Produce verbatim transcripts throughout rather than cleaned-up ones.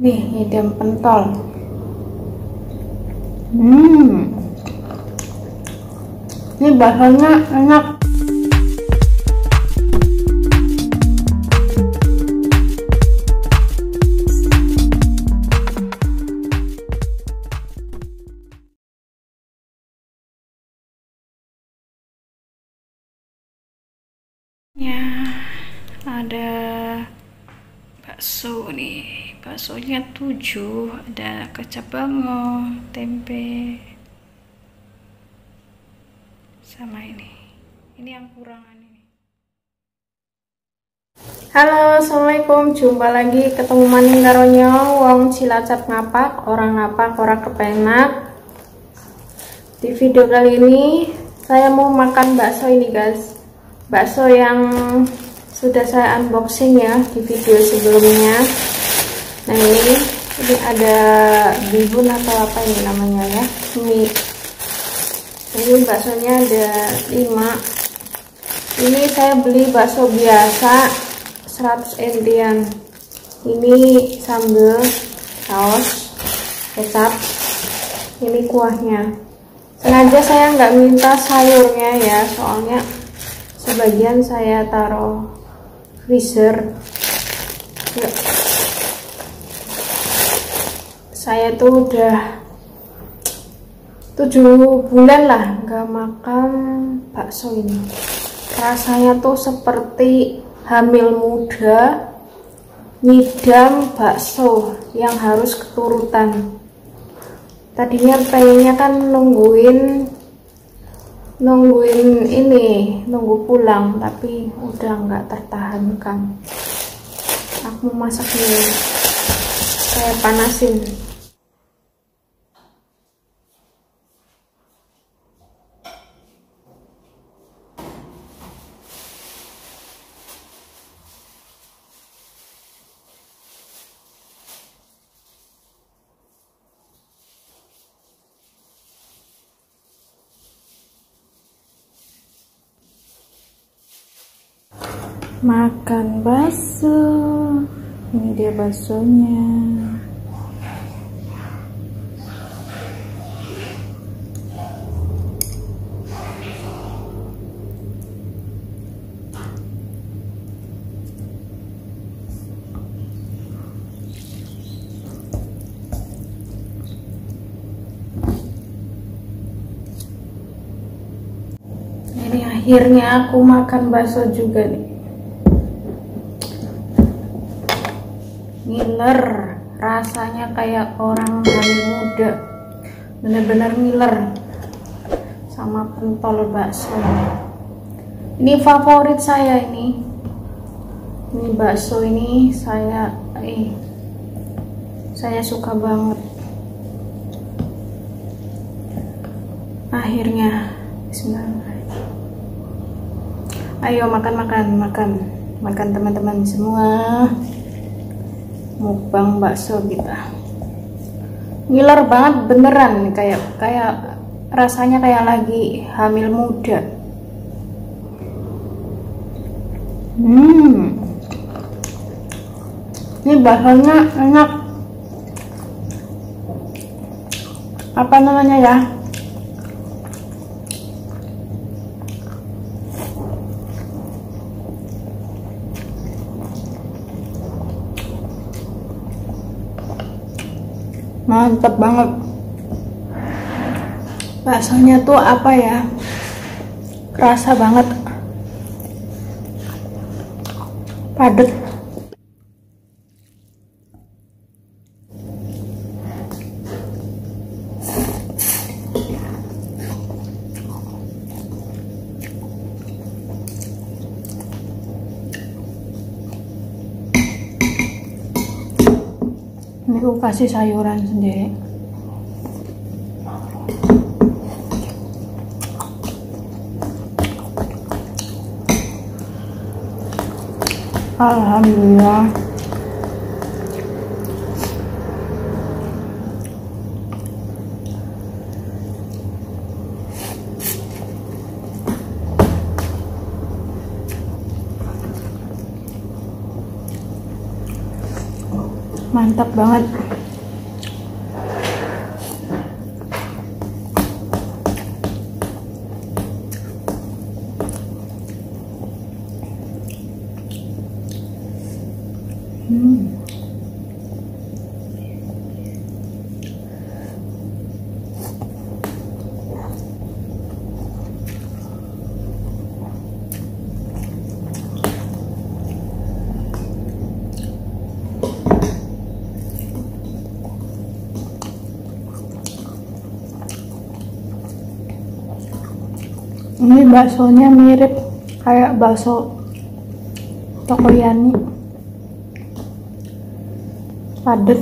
Nih idem pentol. Hmm. Ini bahannya enak. Ya, ada bakso nih, baksonya tujuh, ada kecap bango, tempe, sama ini, ini yang kurangan ini. Halo, assalamualaikum, jumpa lagi, ketemu maning karonyo, wong Cilacap ngapak, orang ngapak, orang kepenak. Di video kali ini, saya mau makan bakso ini guys, bakso yang sudah saya unboxing ya di video sebelumnya. Nah ini ini ada bihun atau apa ini namanya ya, mie. Ini baksonya ada lima. Ini saya beli bakso biasa seratus entian. Ini sambal saus kecap. Ini kuahnya. Sengaja saya nggak minta sayurnya ya, soalnya sebagian saya taruh freezer. Yuk. Saya tuh udah tujuh bulan lah nggak makan bakso ini. Rasanya tuh seperti hamil muda ngidam bakso yang harus keturutan. Tadinya pengennya kan nungguin nungguin ini, nunggu pulang, tapi udah nggak tertahankan. Aku masak ini, saya panasin. Makan bakso. Ini dia baksonya. Ini akhirnya aku makan bakso juga nih. Ngiler, rasanya kayak orang hamil muda, bener-bener ngiler sama pentol bakso. Ini favorit saya ini. Ini bakso ini saya, eh, saya suka banget. Akhirnya, bismillahirrahmanirrahim. Ayo makan, makan, makan, makan teman-teman semua. Mukbang bakso kita. Ngiler banget beneran, kayak kayak rasanya kayak lagi hamil muda. Hmm. Ini bahannya enak. Apa namanya ya? Mantap banget baksonya tuh, apa ya, kerasa banget padat. Ini aku kasih sayuran sendiri. Alhamdulillah. mantap banget. Hmm. Ini baksonya mirip kayak bakso Tokoyani, padat.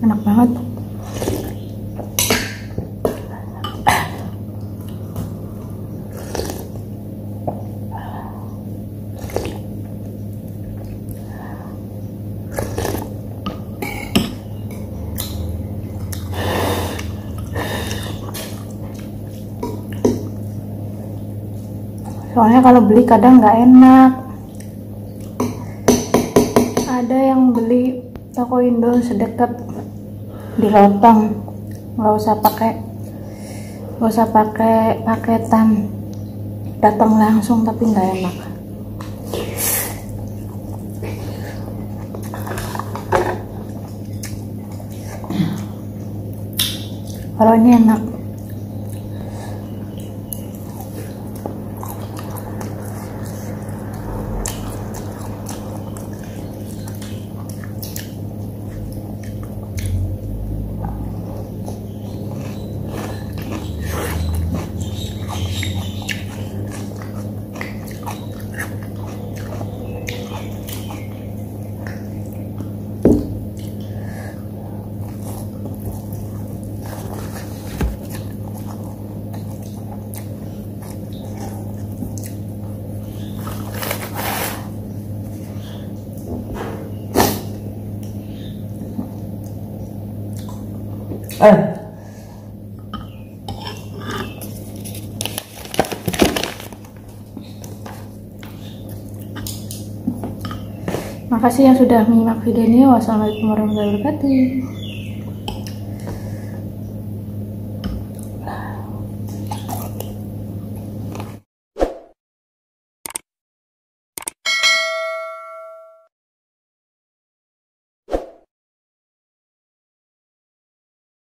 Enak banget. Soalnya kalau beli kadang nggak enak. Ada yang beli toko Indo sedekat dilotong, nggak usah pakai nggak usah pakai paketan, datang langsung, tapi nggak enak. Kalau ini enak. Eh. Makasih yang sudah menyimak video ini. Wassalamualaikum warahmatullahi wabarakatuh.